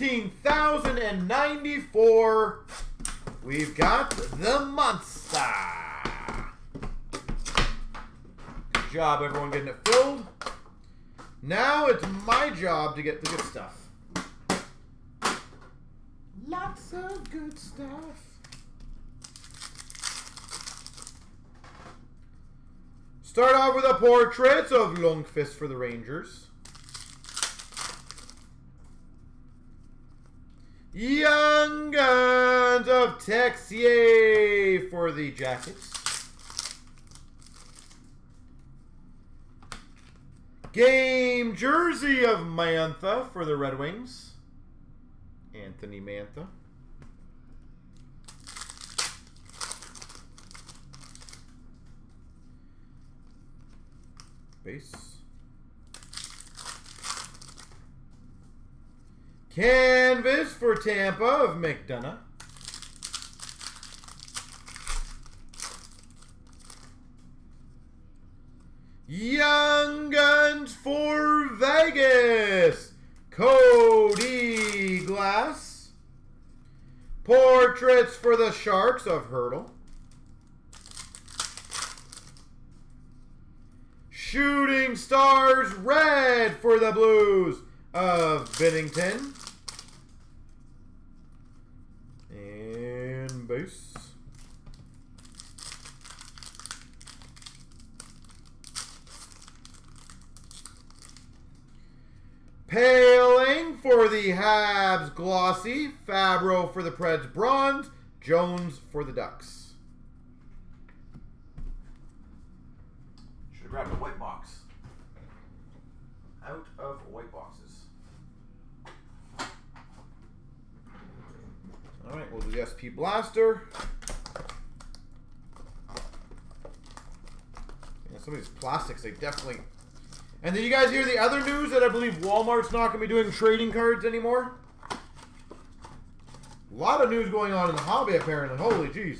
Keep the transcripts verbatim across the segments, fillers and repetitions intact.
thirteen thousand ninety-four. We've got the monster. Good job, everyone, getting it filled. Now it's my job to get the good stuff. Lots of good stuff. Start off with the portraits of Lundqvist for the Rangers. Young Guns of Texier for the Jackets. Game jersey of Mantha for the Red Wings. Anthony Mantha. Base. Canvas for Tampa of McDonough. Young Guns for Vegas, Cody Glass. Portraits for the Sharks of Hurdle. Shooting Stars Red for the Blues of Binnington. And base. Paling for the Habs glossy, Fabro for the Preds bronze, Jones for the Ducks. Should have grabbed a white box. Out of white boxes. All right, we'll do the S P Blaster. Yeah, some of these plastics, they definitely... And did you guys hear the other news that I believe Walmart's not going to be doing trading cards anymore? A lot of news going on in the hobby, apparently. Holy jeez.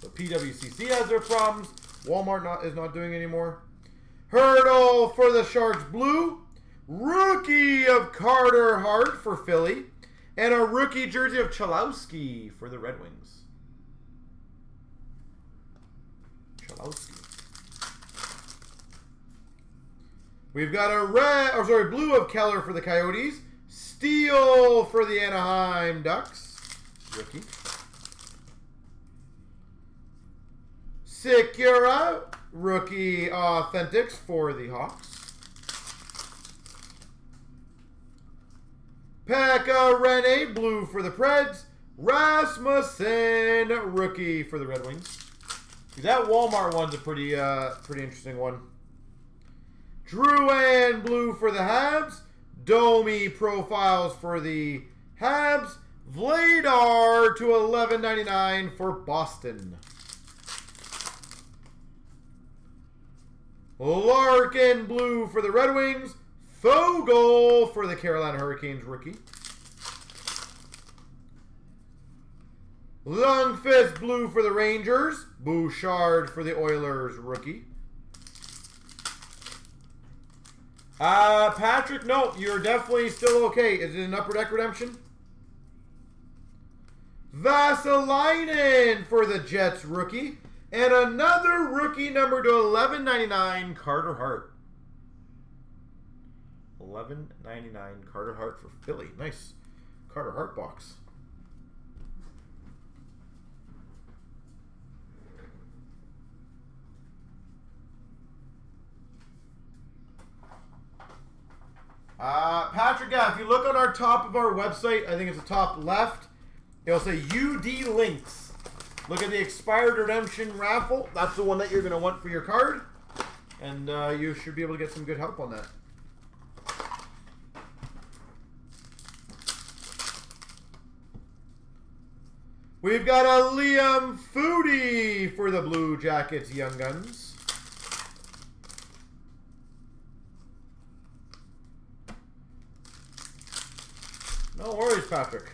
So P W C C has their problems. Walmart not, is not doing anymore. Hurdle for the Sharks blue. Rookie of Carter Hart for Philly. And a rookie jersey of Cholowski for the Red Wings. Cholowski. We've got a red, or sorry, blue of Keller for the Coyotes. Steel for the Anaheim Ducks. Rookie. Sicura, rookie authentics for the Hawks. Pekka Rinne, blue for the Preds. Rasmussen, rookie for the Red Wings. That Walmart one's a pretty, uh, pretty interesting one. Drew and blue for the Habs. Domi profiles for the Habs. Vladar to eleven ninety-nine for Boston. Larkin blue for the Red Wings. Fogel for the Carolina Hurricanes rookie. Lundqvist blue for the Rangers. Bouchard for the Oilers rookie. Uh, Patrick, no, you're definitely still okay. Is it an Upper Deck redemption? Vasilinen for the Jets rookie. And another rookie number to eleven ninety-nine, Carter Hart. eleven ninety-nine, Carter Hart for Philly. Nice. Carter Hart box. Uh, Patrick, yeah, if you look on our top of our website, I think it's the top left, it'll say U D Links. Look at the expired redemption raffle. That's the one that you're going to want for your card. And uh, you should be able to get some good help on that. We've got a Liam Foudy for the Blue Jackets Young Guns. No worries, Patrick.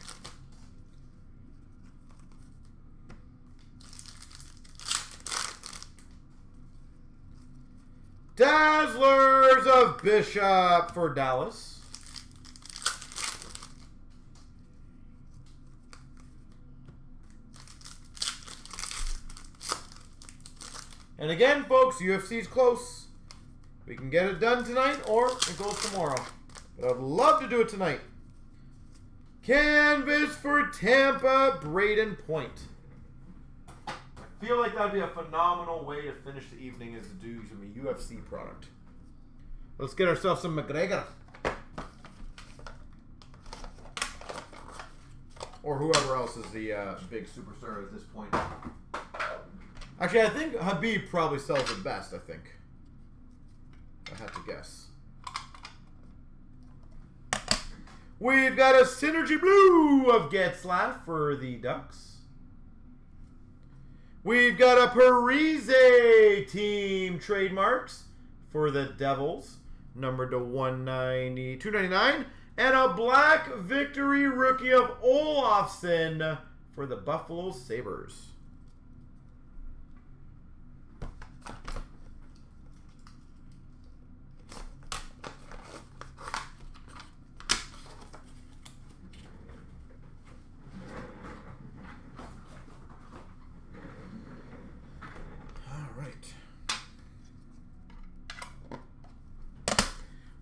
Dazzlers of Bishop for Dallas. And again, folks, U F C's close. We can get it done tonight, or it goes tomorrow. But I'd love to do it tonight. Canvas for Tampa, Braden Point. I feel like that'd be a phenomenal way to finish the evening, is to do some U F C product. Let's get ourselves some McGregor. Or whoever else is the uh, big superstar at this point. Actually, I think Habib probably sells the best, I think. I have to guess. We've got a Synergy Blue of Getzlaf for the Ducks. We've got a Parise Team Trademarks for the Devils, numbered to one ninety, two ninety-nine. And a Black Victory Rookie of Olofsson for the Buffalo Sabres.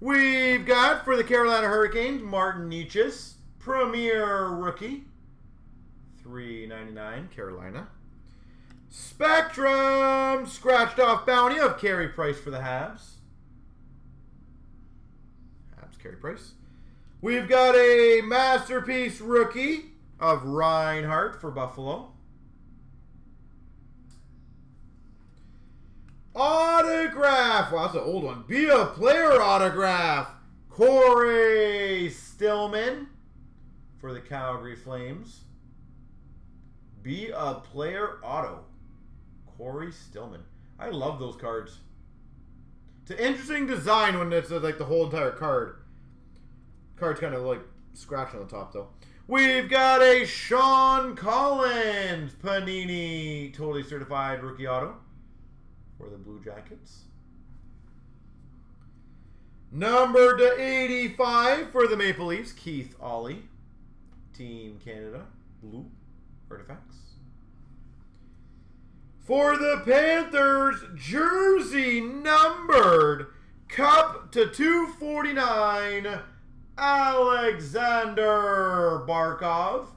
We've got, for the Carolina Hurricanes, Martin Kaut, Premier Rookie, three ninety-nine, Carolina. Spectrum, Scratched Off Bounty of Carey Price for the Habs. Habs, Carey Price. We've got a Masterpiece Rookie of Reinhardt for Buffalo. Autograph. Wow, that's an old one. Be a Player autograph. Corey Stillman for the Calgary Flames. Be a Player auto. Corey Stillman. I love those cards. It's an interesting design when it's like the whole entire card. Card's kind of like scratched on the top though. We've got a Sean Collins Panini Totally Certified Rookie Auto for the Blue Jackets. Number to eighty-five for the Maple Leafs, Keith Olley. Team Canada, Blue Artifacts. For the Panthers, jersey numbered, cup to two forty-nine, Alexander Barkov.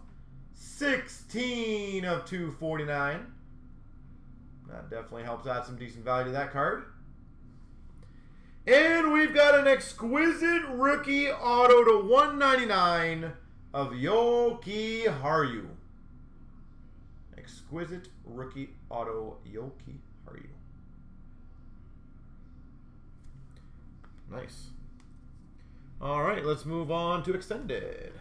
sixteen of two forty-nine. That definitely helps add some decent value to that card. And we've got an exquisite rookie auto to one ninety-nine of Yoki Haryu. Exquisite rookie auto Yoki Haryu. Nice. All right, let's move on to extended.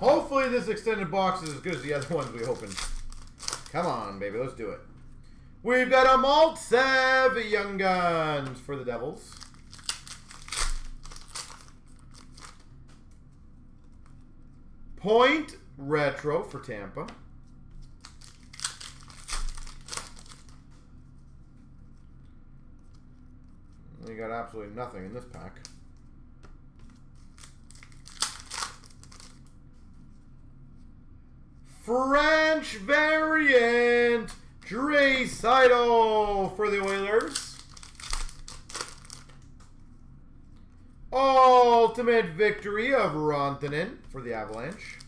Hopefully this extended box is as good as the other ones we opened. Come on, baby. Let's do it. We've got a Maltsev Young Guns for the Devils. Point Retro for Tampa. We got absolutely nothing in this pack. French variant, Draisaitl for the Oilers. Ultimate Victory of Rantanen for the Avalanche.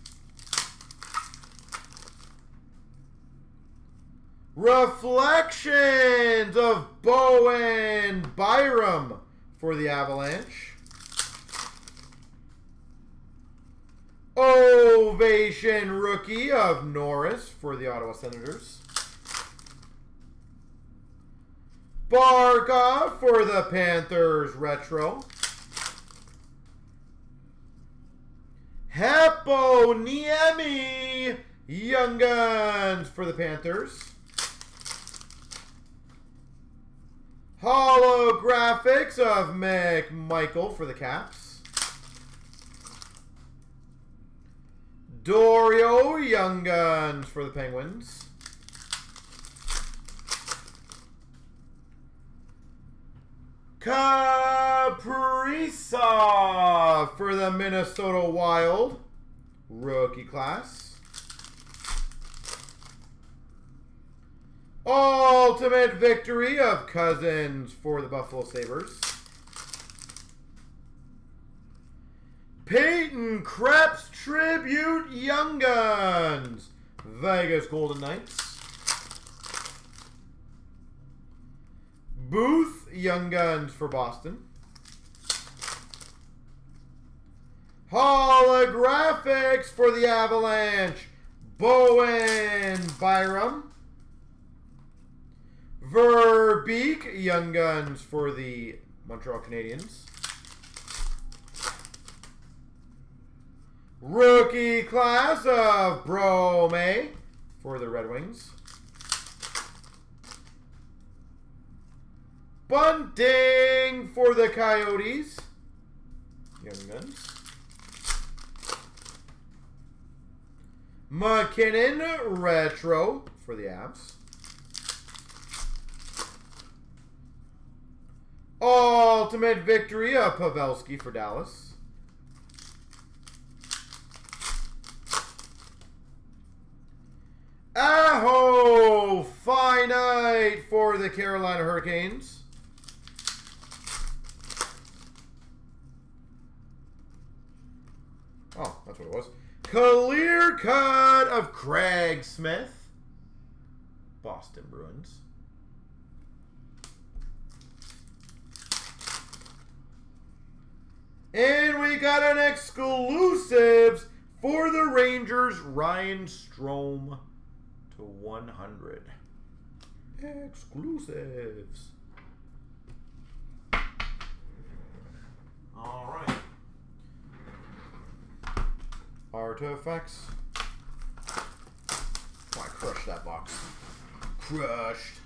Reflections of Bowen Byram for the Avalanche. Ovation Rookie of Norris for the Ottawa Senators. Barkov for the Panthers Retro. Heponiemi Young Guns for the Panthers. Holographics of McMichael for the Caps. Dorio Young Guns for the Penguins. Kaprizov for the Minnesota Wild. Rookie class. Ultimate victory of Cozens for the Buffalo Sabres. Peyton Krebs Tribute Young Guns. Vegas Golden Knights. Booth Young Guns for Boston. Holographics for the Avalanche. Bowen Byram. Verbeek Young Guns for the Montreal Canadiens. Rookie class of Brome for the Red Wings. Bunting for the Coyotes. Young Guns. McKinnon Retro for the Avs. Ultimate victory of Pavelski for Dallas. Aho! Finite for the Carolina Hurricanes. Oh, that's what it was. Clear cut of Craig Smith. Boston Bruins. And we got an exclusives for the Rangers, Ryan Strome. one hundred exclusives. All right. Artifacts. Oh, I crushed that box. Crushed.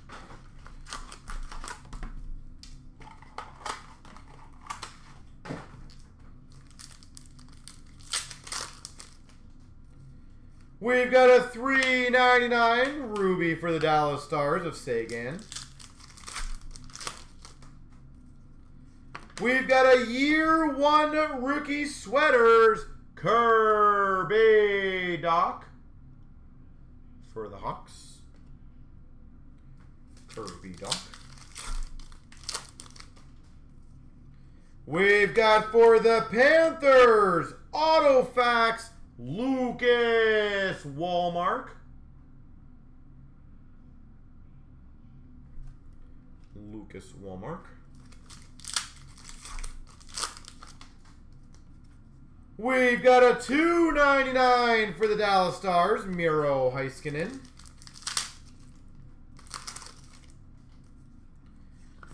We've got a three ninety-nine Ruby for the Dallas Stars of Sagan. We've got a year one rookie sweaters, Kirby Doc for the Hawks. Kirby Doc. We've got for the Panthers, Autofax. Lucas Walmark. Lucas Walmark. We've got a two ninety-nine for the Dallas Stars, Miro Heiskanen.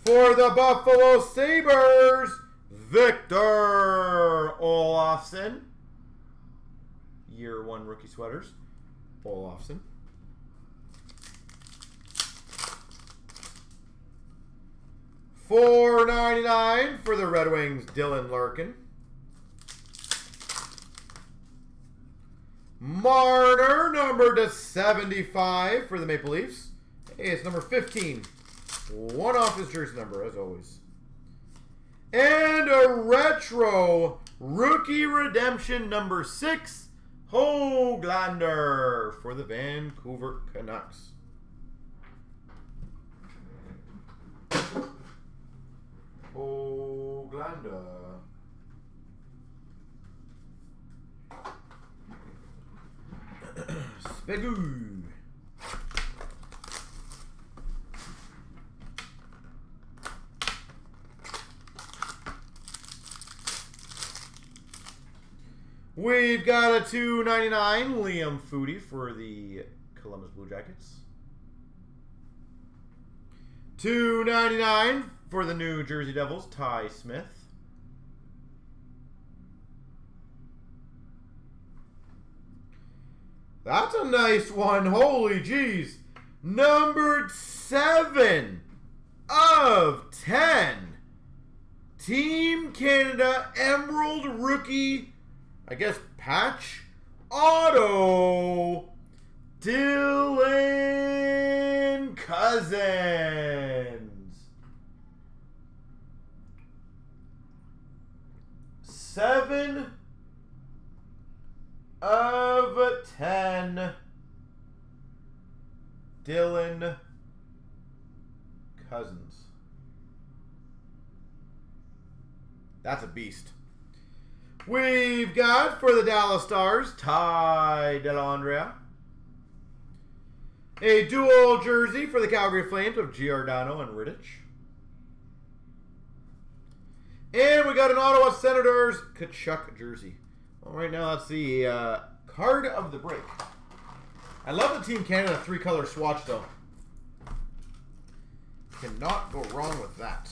For the Buffalo Sabres, Victor Olofsson. Year one rookie sweaters, Olofsson. four ninety-nine for the Red Wings, Dylan Larkin. Marner, number to seventy-five for the Maple Leafs. Hey, it's number fifteen. One off his jersey number, as always. And a retro rookie redemption number six. Höglander for the Vancouver Canucks. Höglander. Spagoo. We've got a two ninety-nine Liam Foudy for the Columbus Blue Jackets. two ninety-nine for the New Jersey Devils, Ty Smith. That's a nice one. Holy jeez. Numbered seven of ten. Team Canada Emerald Rookie. I guess patch auto Dylan Cozens seven of ten, Dylan Cozens. That's a beast. We've got, for the Dallas Stars, Ty Dellandrea. A dual jersey for the Calgary Flames of Giordano and Rittich. And we got an Ottawa Senators Tkachuk jersey. Well, right now, that's the uh, card of the break. I love the Team Canada three-color swatch, though. Cannot go wrong with that.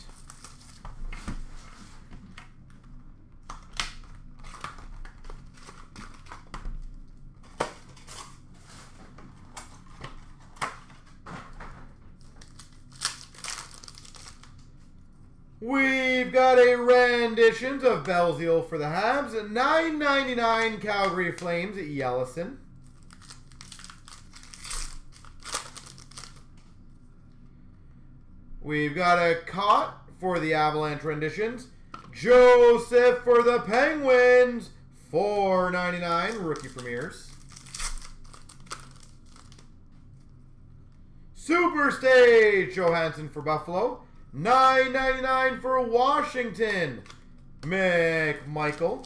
We've got a renditions of Belzile for the Habs. nine ninety-nine Calgary Flames at Yellison. We've got a Kaut for the Avalanche renditions. Joseph for the Penguins. four ninety-nine rookie premieres. Superstage Johansson for Buffalo. nine ninety-nine for Washington, McMichael.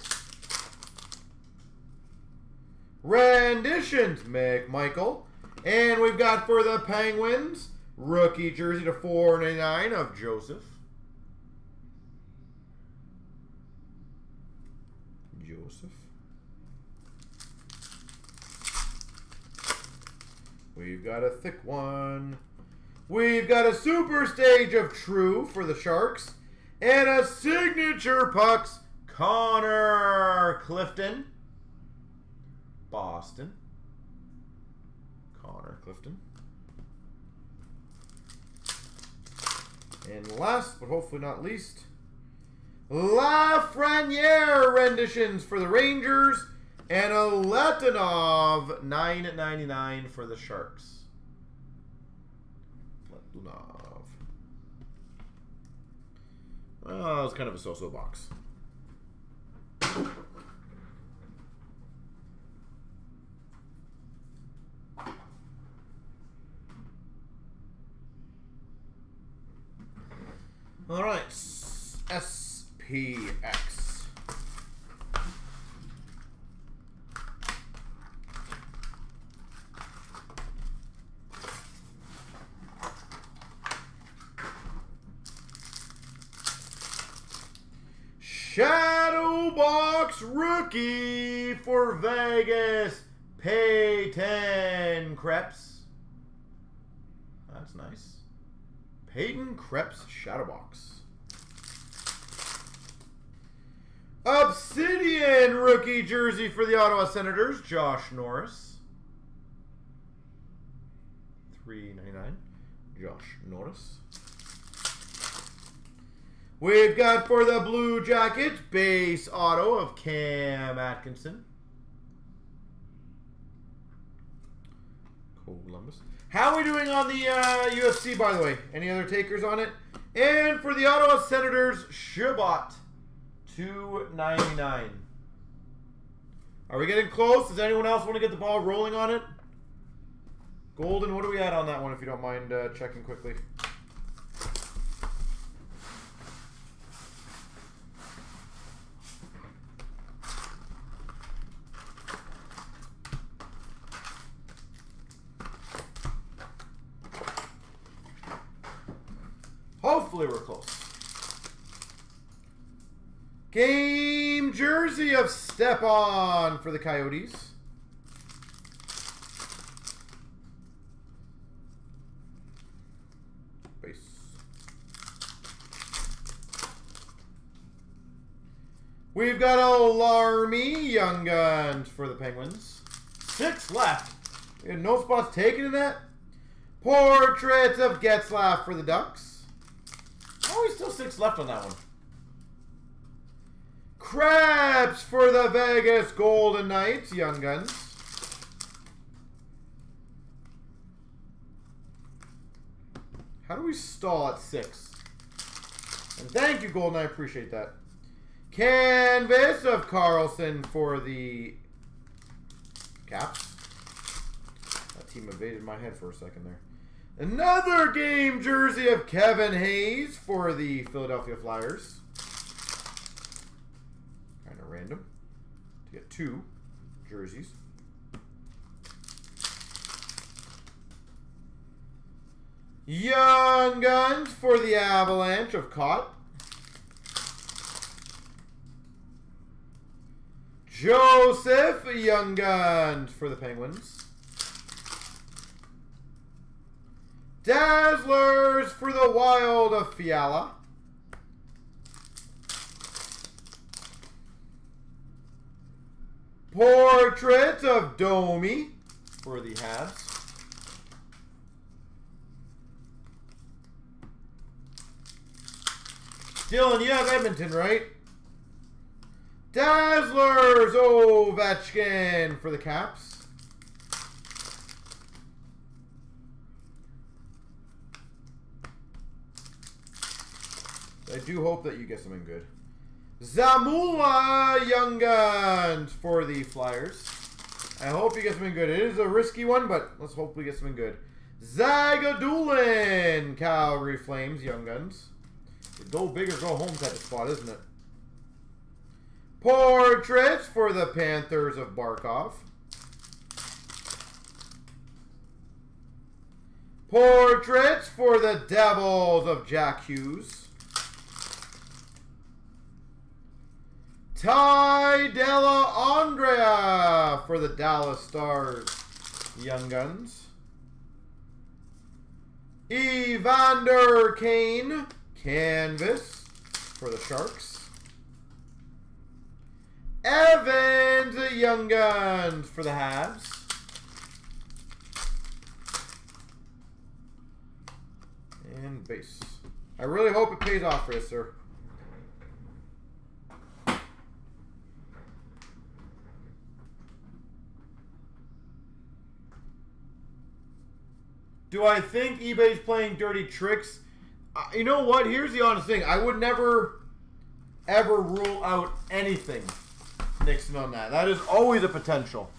Renditions, McMichael. And we've got for the Penguins, rookie jersey to four ninety-nine of Joseph. Joseph. We've got a thick one. We've got a super stage of True for the Sharks. And a signature pucks, Connor Clifton. Boston. Connor Clifton. And last, but hopefully not least, Lafreniere renditions for the Rangers. And a Letunov nine ninety-nine for the Sharks. Love. Well, it's kind of a so-so box. All right, S P X. Shadow Box rookie for Vegas, Peyton Krebs. That's nice. Peyton Krebs Shadow Box. Obsidian rookie jersey for the Ottawa Senators, Josh Norris. three ninety-nine, Josh Norris. We've got for the Blue Jackets, base auto of Cam Atkinson. Columbus. How are we doing on the uh, U F C, by the way? Any other takers on it? And for the Ottawa Senators, Shabbat, two ninety-nine. Are we getting close? Does anyone else want to get the ball rolling on it? Golden, what do we add on that one, if you don't mind uh, checking quickly? Hopefully we're close. Game jersey of Stepan for the Coyotes. Base. We've got Alarmy Young Guns for the Penguins. Six left. We had no spots taken in that. Portraits of Getzlaf for the Ducks. Oh, he's still six left on that one. Krebs for the Vegas Golden Knights, Young Guns. How do we stall at six? And thank you, Golden. I appreciate that. Canvas of Carlson for the Caps. That team evaded my head for a second there. Another game jersey of Kevin Hayes for the Philadelphia Flyers. Kind of random to get two jerseys. Young Guns for the Avalanche of Kaut. Joseph, Young Guns for the Penguins. Dazzlers for the Wild of Fiala. Portrait of Domi for the Habs. Dylan Young, Edmonton, right? Dazzlers, Ovechkin for the Caps. I do hope that you get something good. Zamula, Young Guns for the Flyers. I hope you get something good. It is a risky one, but let's hope we get something good. Zagadulin, Calgary Flames, Young Guns. Go big or go home type of spot, isn't it? Portraits for the Panthers of Barkov. Portraits for the Devils of Jack Hughes. Ty Della Andrea for the Dallas Stars, Young Guns. Evander Kane. Canvas for the Sharks. Evans, Young Guns for the Habs. And base. I really hope it pays off for you, sir. Do I think eBay's playing dirty tricks? You know what? Here's the honest thing. I would never, ever rule out anything, Nixon, on that. That is always a potential.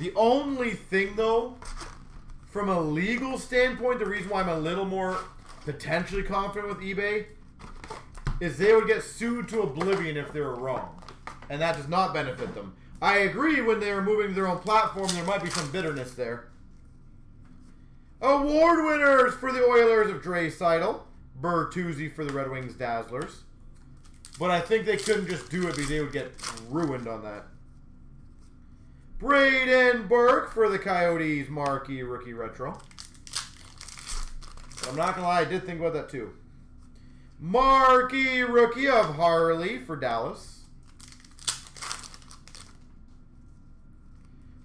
The only thing, though, from a legal standpoint, the reason why I'm a little more potentially confident with eBay is they would get sued to oblivion if they were wrong. And that does not benefit them. I agree when they were moving to their own platform, there might be some bitterness there. Award winners for the Oilers of Draisaitl, Bertuzzi for the Red Wings Dazzlers. But I think they couldn't just do it because they would get ruined on that. Braden Burke for the Coyotes, Marquee Rookie Retro. But I'm not going to lie, I did think about that too. Marquee Rookie of Harley for Dallas.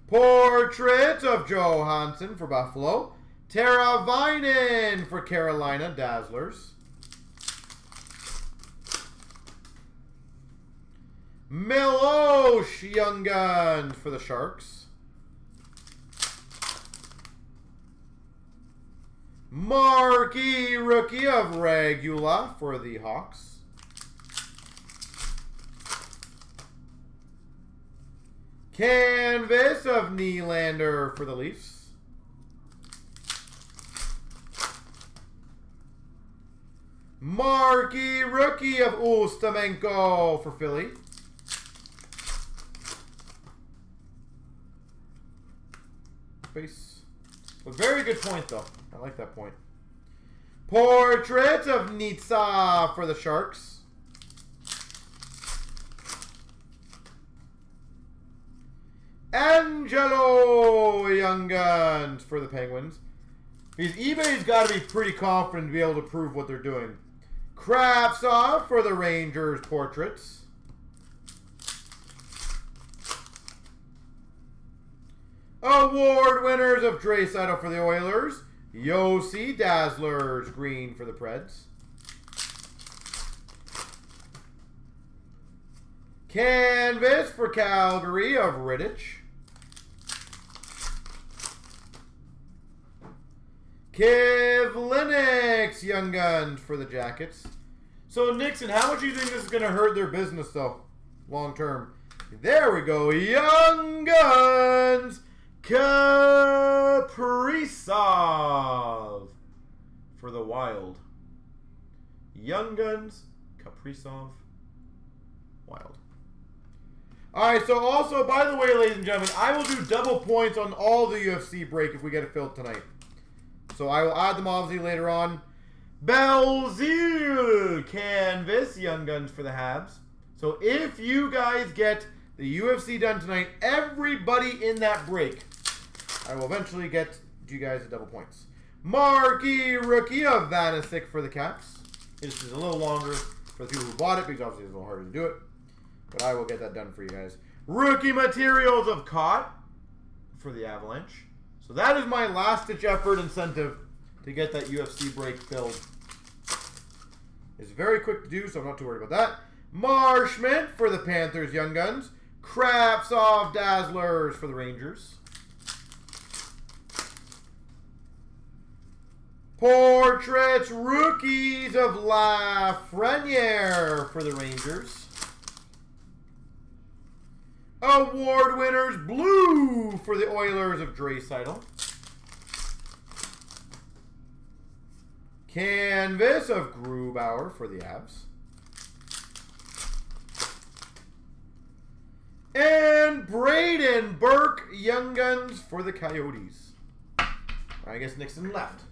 Portrait of Johansson for Buffalo. Tara Vinen for Carolina Dazzlers. Milosh, Young Guns for the Sharks. Marquee Rookie of Regula for the Hawks. Canvas of Nylander for the Leafs. Marquee Rookie of Ustamenko for Philly. Face. A very good point, though. I like that point. Portrait of Nitsa for the Sharks. Angelo, Young Guns for the Penguins. Because eBay's got to be pretty confident to be able to prove what they're doing. Kravtsov for the Rangers Portraits. Award winners of Draisaitl for the Oilers. Yossi, Dazzlers, Green for the Preds. Canvas for Calgary of Rittich. Kivlenix, Young Guns for the Jackets. So, Nixon, how much do you think this is going to hurt their business, though, long-term? There we go. Young Guns, Kaprizov for the Wild. Young Guns, Kaprizov, Wild. All right, so also, by the way, ladies and gentlemen, I will do double points on all the U F C break if we get it filled tonight. So I will add them, obviously, later on. Belzeal Canvas, Young Guns for the Habs. So if you guys get the U F C done tonight, everybody in that break, I will eventually get you guys the double points. Marquee Rookie of Vanasik for the Caps. This is a little longer for the people who bought it because obviously it's a little harder to do it. But I will get that done for you guys. Rookie Materials of Cott for the Avalanche. So that is my last-ditch effort incentive to get that U F C break filled. It's very quick to do, so I'm not too worried about that. Marshman for the Panthers, Young Guns. Kraftsov Dazzlers for the Rangers. Portraits Rookies of Lafreniere for the Rangers. Award winners, blue for the Oilers of Draisaitl. Canvas of Grubauer for the Avs. And Braden Burke, Young Guns for the Coyotes. I guess Nixon left.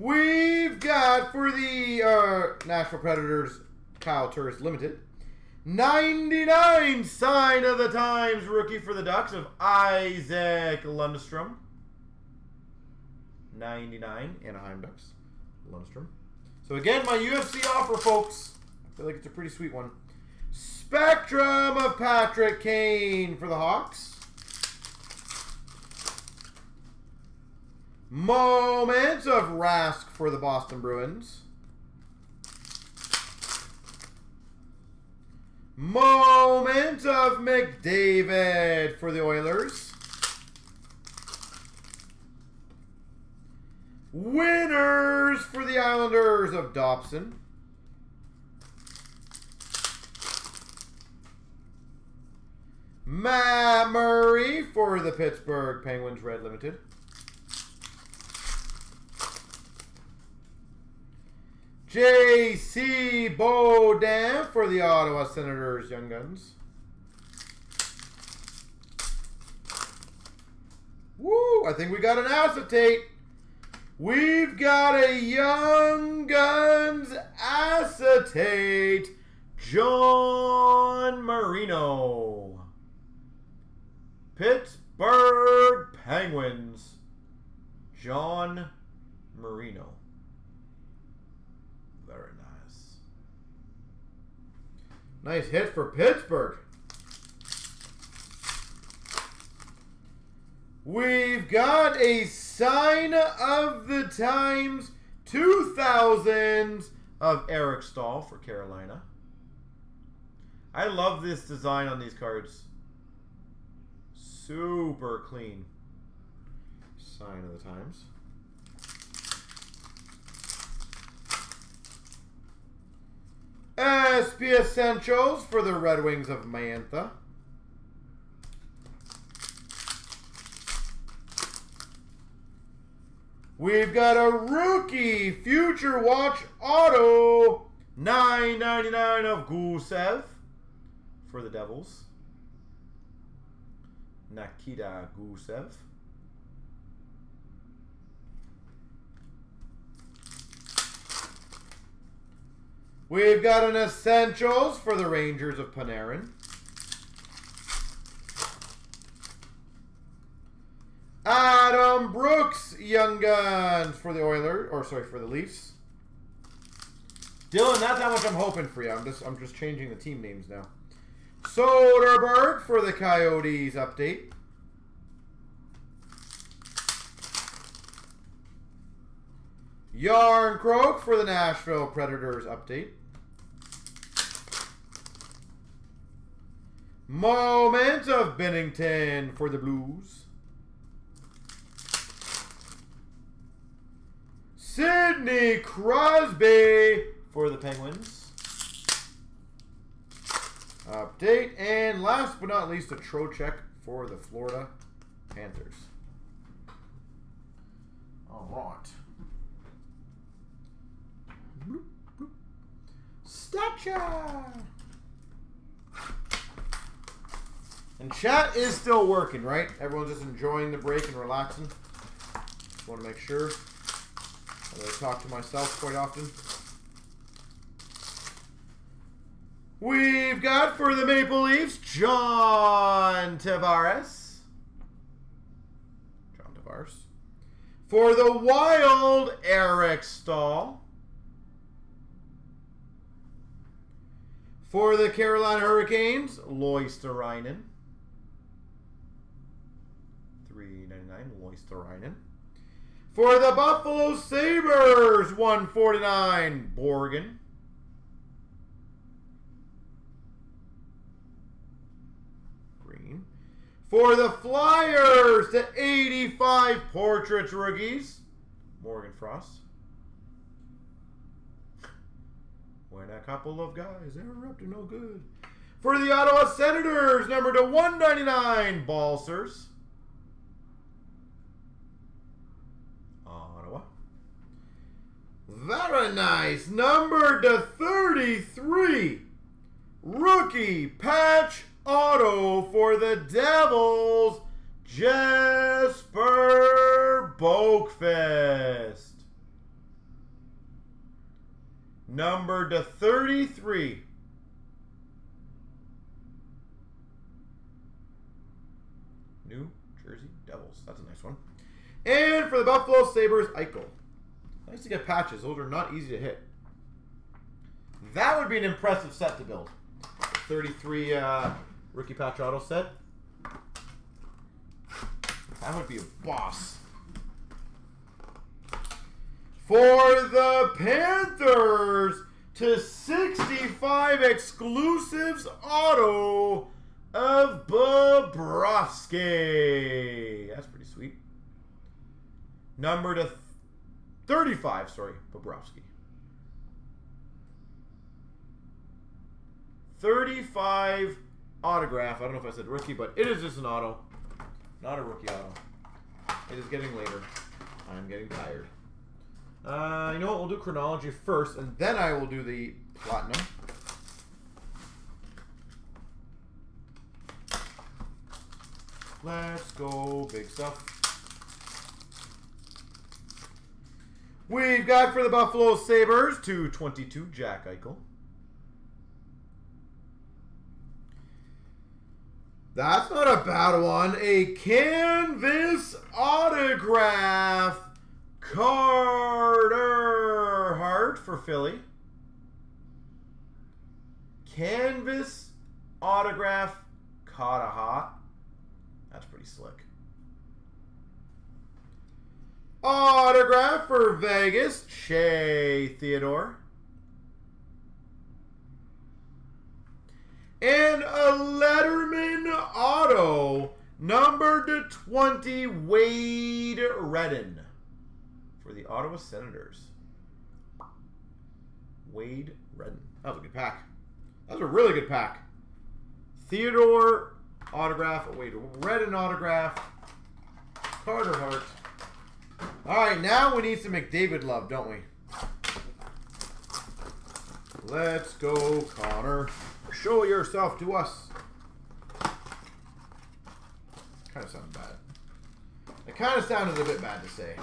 We've got for the uh, Nashville Predators, Kyle Turris Limited, ninety-nine Sign of the Times rookie for the Ducks of Isaac Lundstrom. ninety-nine Anaheim Ducks, Lundstrom. So again, my U F C offer, folks. I feel like it's a pretty sweet one. Spectrum of Patrick Kane for the Hawks. Moments of Rask for the Boston Bruins. Moments of McDavid for the Oilers. Winners for the Islanders of Dobson. Matt Murray for the Pittsburgh Penguins Red Limited. J C Beaudin for the Ottawa Senators, Young Guns. Woo! I think we got an acetate. We've got a Young Guns acetate. John Marino. Pittsburgh Penguins. John Marino. Very nice. Nice hit for Pittsburgh. We've got a Sign of the Times two thousands of Eric Stahl for Carolina. I love this design on these cards. Super clean. Sign of the Times. S P Essentials for the Red Wings of Mantha. We've got a rookie Future Watch Auto nine ninety-nine of Gusev for the Devils. Nikita Gusev. We've got an Essentials for the Rangers of Panarin. Dom Brooks, Young Guns for the Oilers, or sorry, for the Leafs. Dylan, not that much I'm hoping for you. I'm just, I'm just changing the team names now. Soderberg for the Coyotes update. Yarncroke for the Nashville Predators update. Moment of Binnington for the Blues. Sidney Crosby for the Penguins. Update. And last but not least, a Trocheck for the Florida Panthers. All right. Stacha! And chat is still working, right? Everyone's just enjoying the break and relaxing. Just want to make sure. I talk to myself quite often. We've got for the Maple Leafs, John Tavares. John Tavares. For the Wild, Eric Staal. For the Carolina Hurricanes, Loisterainen. three ninety-nine, Loisterainen. For the Buffalo Sabres, one forty-nine, Borgen. Green. For the Flyers, to eighty-five, Portraits Rookies, Morgan Frost. When a couple of guys, they're up to no good. For the Ottawa Senators, number to one ninety-nine, Balsers. Ottawa. Very nice. Number to thirty-three, rookie patch auto for the Devils, Jesper Boakfest. Number to thirty-three. New Jersey Devils. That's a nice one. And for the Buffalo Sabres, Eichel. Nice to get patches. Those are not easy to hit. That would be an impressive set to build. thirty-three uh, rookie patch auto set. That would be a boss. For the Panthers, to sixty-five exclusives auto of Bobrovsky. That's pretty sweet. Number to thirty-five, sorry, Bobrovsky. thirty-five autograph. I don't know if I said rookie, but it is just an auto. Not a rookie auto. It is getting later. I am getting tired. Uh, you know what? We'll do chronology first, and then I will do the platinum. Let's go, big stuff. We've got for the Buffalo Sabres, two twenty-two, Jack Eichel. That's not a bad one. A canvas autograph. Carter Hart for Philly. Canvas autograph Carter Hart. That's pretty slick. Autograph for Vegas, Shea Theodore. And a Letterman auto, number to twenty, Wade Redden. For the Ottawa Senators, Wade Redden. That was a good pack. That was a really good pack. Theodore autograph, Wade Redden autograph, Carter Hart. All right, now we need some McDavid love, don't we? Let's go, Connor. Show yourself to us. Kind of sounded bad. It kind of sounded a bit bad to say.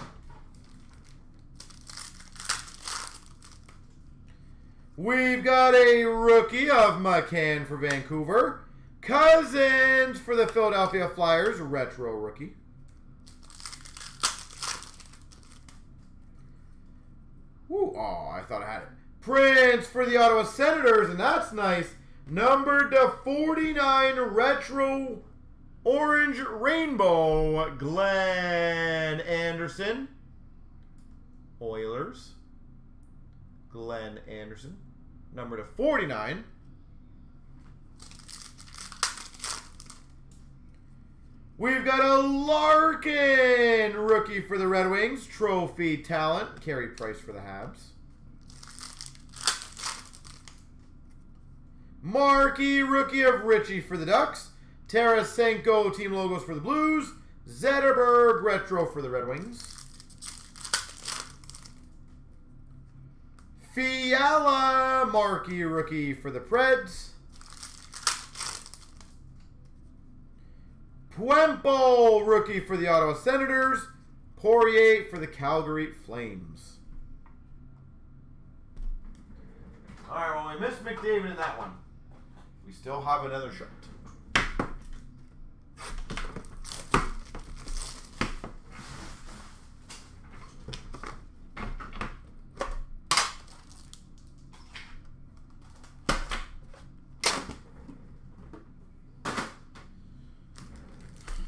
We've got a rookie of McCann for Vancouver. Cousins for the Philadelphia Flyers, retro rookie. Oh, I thought I had it. Prince for the Ottawa Senators, and that's nice. Numbered to forty-nine, retro orange rainbow, Glenn Anderson. Oilers. Glenn Anderson. Number to forty-nine. We've got a Larkin rookie for the Red Wings. Trophy talent. Carey Price for the Habs. Markey, rookie of Richie for the Ducks. Tarasenko, team logos for the Blues. Zetterberg, retro for the Red Wings. Fiala, Markey, rookie for the Preds. Puempo, rookie for the Ottawa Senators. Poirier for the Calgary Flames. All right, well, we missed McDavid in that one. We still have another shot.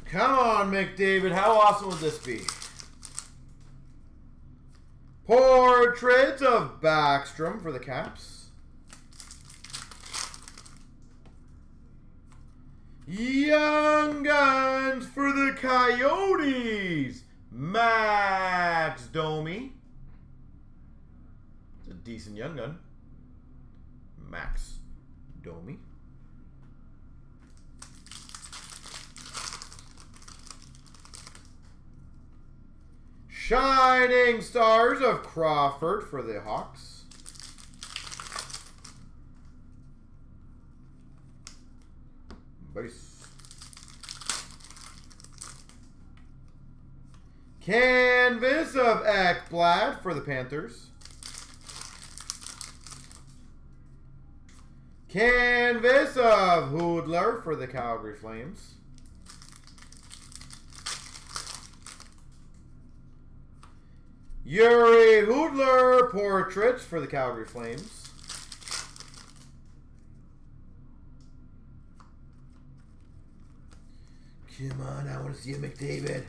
Come on, McDavid. How awesome would this be? Portraits of Backstrom for the Caps. Young Guns for the Coyotes. Max Domi. It's a decent young gun. Max Domi. Shining Stars of Crawford for the Hawks. Base. Canvas of Ekblad for the Panthers. Canvas of Hoodler for the Calgary Flames. Yuri Hoodler portraits for the Calgary Flames. Come on, I want to see a McDavid.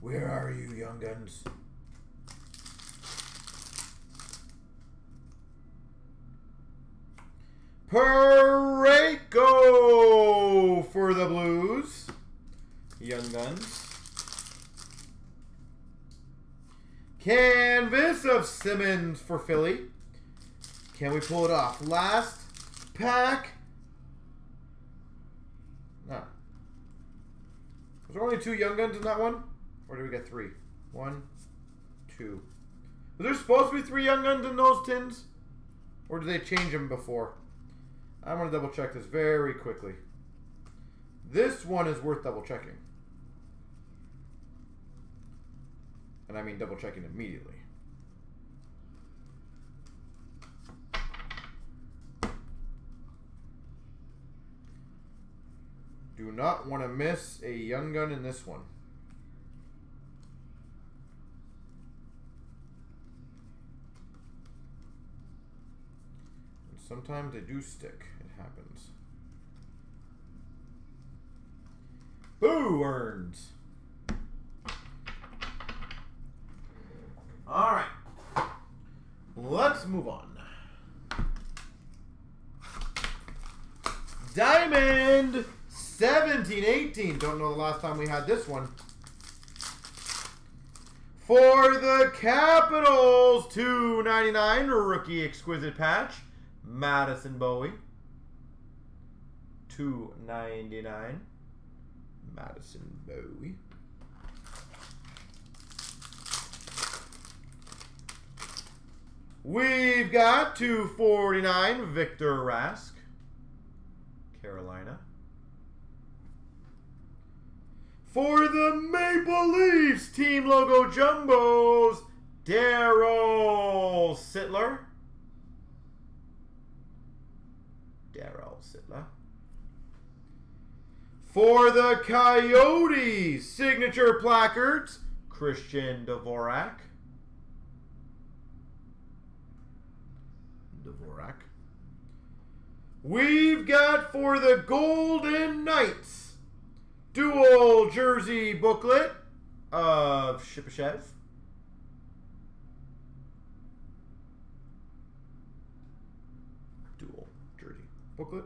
Where are you, Young Guns? Parayko for the Blues. Young Guns. Canvas of Simmons for Philly. Can we pull it off? Last pack. No. Was there only two Young Guns in that one? Or did we get three? One, two. Was there supposed to be three Young Guns in those tins? Or did they change them before? I'm going to double check this very quickly. This one is worth double checking. And I mean double checking immediately. Do not want to miss a young gun in this one. And sometimes they do stick. It happens. Boo Earns. All right. Let's move on. Diamond. seventeen eighteen. Don't know the last time we had this one. For the Capitals, two ninety-nine rookie exquisite patch, Madison Bowie. two ninety-nine, Madison Bowie. We've got two forty-nine, Victor Rask, Carolina. For the Maple Leafs, team logo jumbos, Daryl Sittler. Daryl Sittler. For the Coyotes, signature placards, Christian Dvorak. Dvorak. We've got for the Golden Knights, dual jersey booklet of Shipachyov. Dual jersey booklet.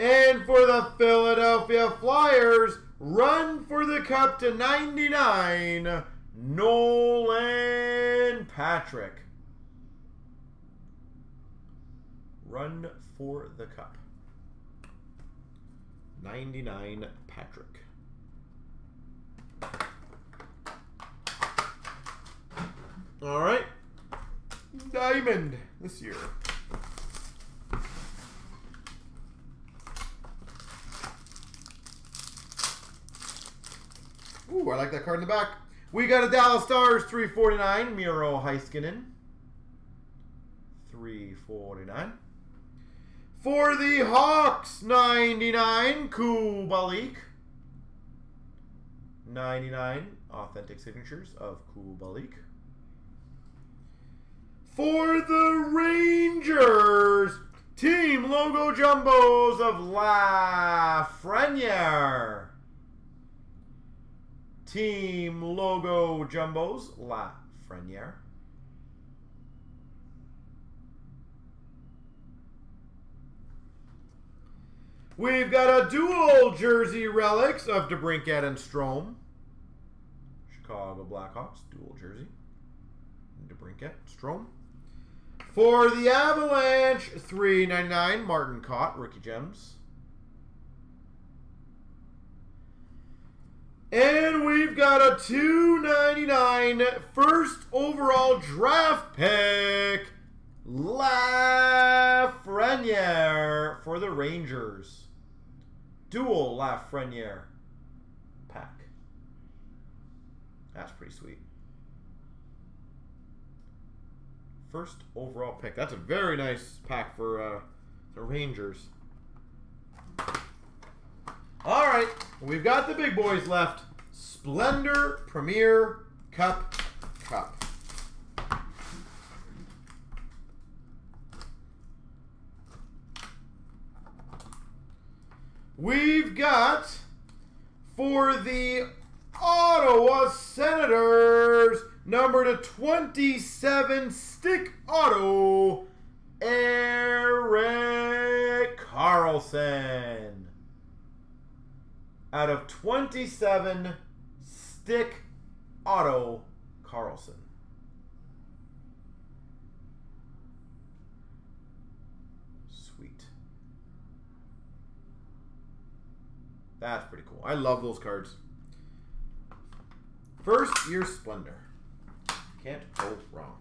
And for the Philadelphia Flyers, run for the cup to ninety-nine, Nolan Patrick. Run for the cup. ninety-nine Patrick. All right. Diamond this year. Ooh, I like that card in the back. We got a Dallas Stars three forty-nine, Miro Heiskanen. three forty-nine. For the Hawks, ninety-nine, Kubalik. ninety-nine, authentic signatures of Kubalik. For the Rangers, team logo jumbos of Lafreniere. Team logo jumbos, Lafreniere. We've got a dual jersey relics of DeBrincat and Strome. Chicago Blackhawks, dual jersey. DeBrincat, Strome. For the Avalanche, three ninety-nine, Martin Kaut, rookie gems. And we've got a two ninety-nine first overall draft pick, Lafreniere for the Rangers. Dual Lafreniere pack. That's pretty sweet. First overall pick. That's a very nice pack for uh, the Rangers. All right, we've got the big boys left. Splendor, Premier, Cup, Cup. We've got for the Ottawa Senators, number to twenty-seven, stick auto, Erik Karlsson. Out of twenty-seven, stick auto, Karlsson. Sweet. That's pretty cool. I love those cards. First year Splendor. Can't go wrong.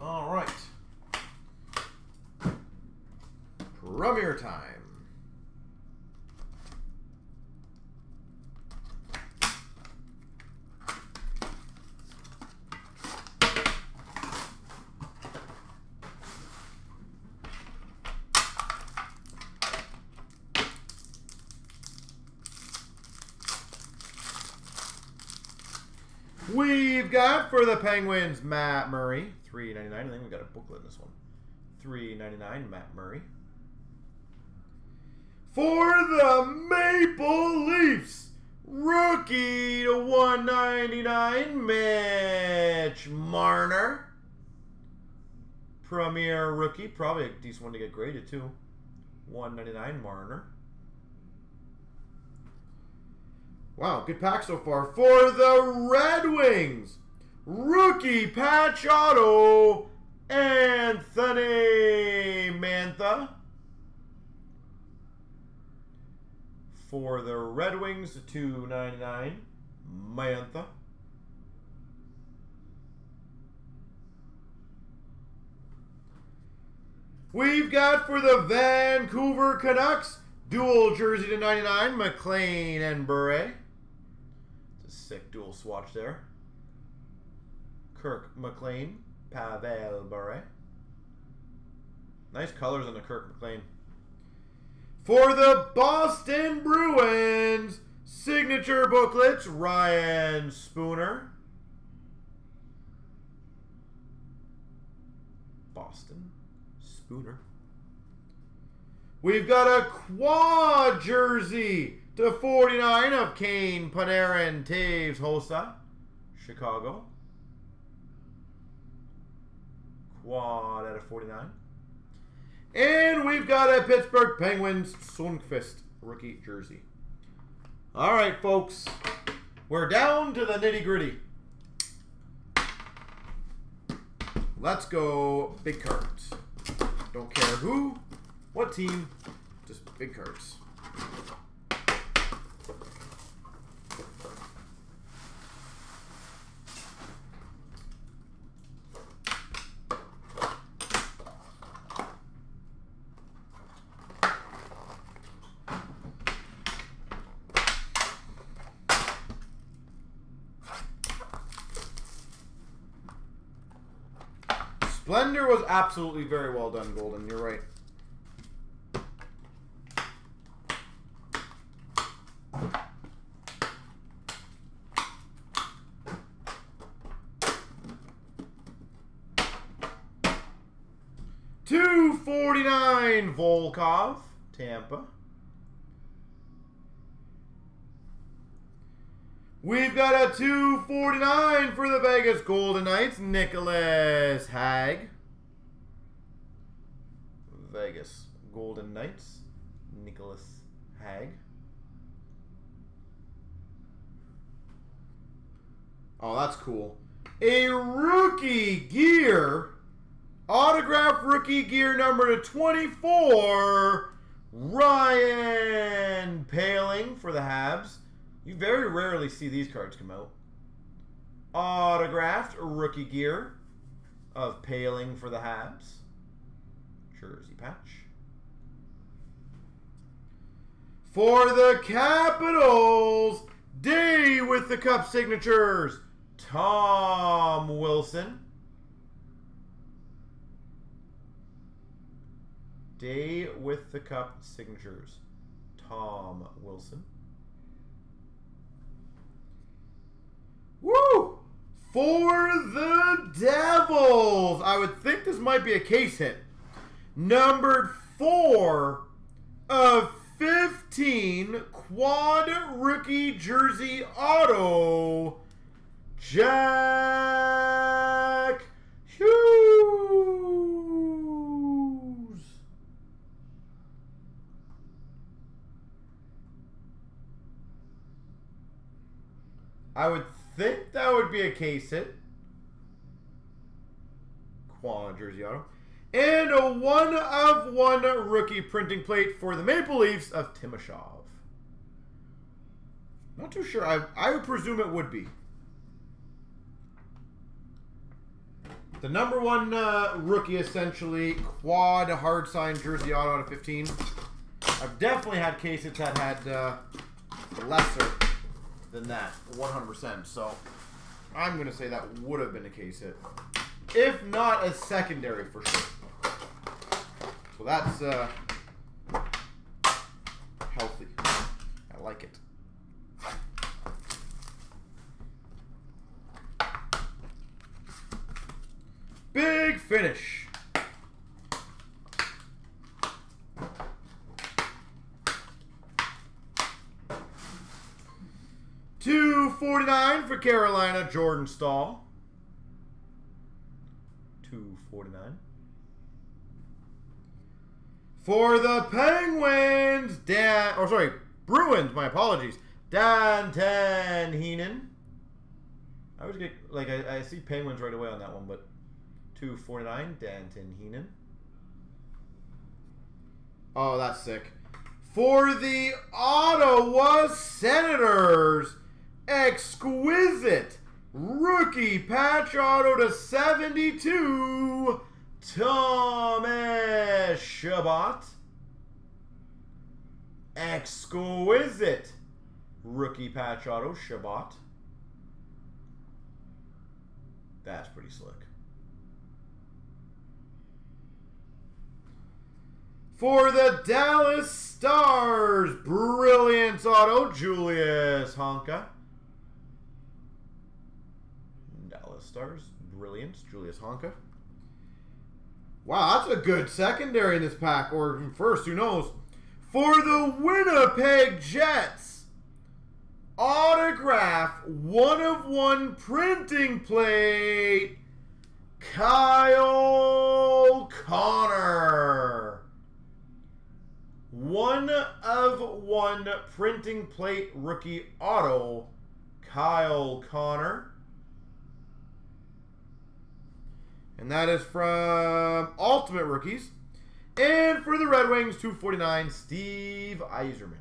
All right. Premier time. We've got for the Penguins, Matt Murray. three ninety-nine. I think we got a booklet in this one. three ninety-nine, Matt Murray. For the Maple Leafs, rookie to one ninety-nine, Mitch Marner. Premier rookie, probably a decent one to get graded too. one ninety-nine, Marner. Wow, good pack so far. For the Red Wings, rookie patch auto, Anthony Mantha. For the Red Wings, two ninety-nine, Mantha. We've got for the Vancouver Canucks, dual jersey to ninety-nine, McLean and Bure. It's a sick dual swatch there. Kirk McLean, Pavel Bure. Nice colors on the Kirk McLean. For the Boston Bruins, signature booklets, Ryan Spooner. Boston Spooner. We've got a quad jersey to forty-nine of Kane, Panarin, Taves, Hossa, Chicago. Quad out of forty-nine. And we've got a Pittsburgh Penguins Sundqvist rookie jersey. All right, folks. We're down to the nitty-gritty. Let's go big cards. Don't care who, what team, just big cards. Splendor was absolutely very well done, Golden. You're right. two forty-nine Volkov, Tampa. We've got a two forty-nine for the Vegas Golden Knights, Nicholas Hag. Vegas Golden Knights, Nicholas Hag. Oh, that's cool. A rookie gear, autograph rookie gear number twenty-four, Ryan Poehling for the Habs. You very rarely see these cards come out. Autographed rookie gear of Poehling for the Habs. Jersey patch. For the Capitals, day with the cup signatures, Tom Wilson. Day with the cup signatures, Tom Wilson. Woo! For the Devils! I would think this might be a case hit. Numbered four of fifteen quad rookie jersey auto, Jack Hughes. I would think that would be a case hit. Quad jersey auto. And a one of one rookie printing plate for the Maple Leafs of Timoshov. Not too sure. I, I would presume it would be. The number one uh, rookie, essentially, quad hard signed jersey auto out of fifteen. I've definitely had cases that had uh, lesser than that, one hundred percent. So I'm going to say that would have been a case hit, if not a secondary for sure. So that's uh, healthy. I like it. Big finish. two forty-nine for Carolina, Jordan Staal. two forty-nine. For the Penguins, Dan, oh sorry, Bruins, my apologies, Danton Heinen. I always get, like, I, I see Penguins right away on that one, but two forty-nine, Danton Heinen. Oh, that's sick. For the Ottawa Senators, exquisite rookie patch auto to seventy-two, Thomas Chabot. Exquisite rookie patch auto, Chabot. That's pretty slick. For the Dallas Stars, brilliant auto, Julius Honka. Dallas Stars, brilliant, Julius Honka. Wow, that's a good secondary in this pack, or first, who knows. For the Winnipeg Jets, autograph, one of one printing plate, Kyle Connor. One of one printing plate rookie auto, Kyle Connor. And that is from Ultimate Rookies. And for the Red Wings, two forty-nine, Steve Yzerman.